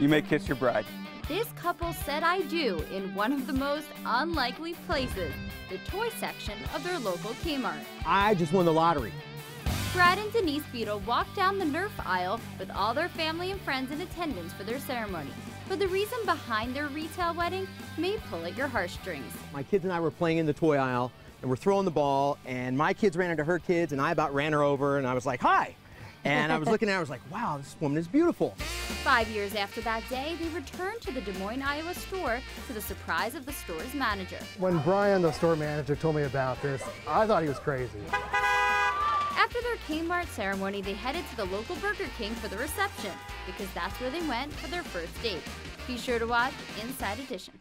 You may kiss your bride. This couple said I do in one of the most unlikely places, the toy section of their local Kmart. I just won the lottery. Brad and Denise Beadle walked down the Nerf aisle with all their family and friends in attendance for their ceremony. But the reason behind their retail wedding may pull at your heartstrings. My kids and I were playing in the toy aisle, and we're throwing the ball, and my kids ran into her kids, and I about ran her over, and I was like, hi. And I was looking at her, I was like, wow, this woman is beautiful. 5 years after that day, they returned to the Des Moines, Iowa store to the surprise of the store's manager. When Brian, the store manager, told me about this, I thought he was crazy. After their Kmart ceremony, they headed to the local Burger King for the reception, because that's where they went for their first date. Be sure to watch Inside Edition.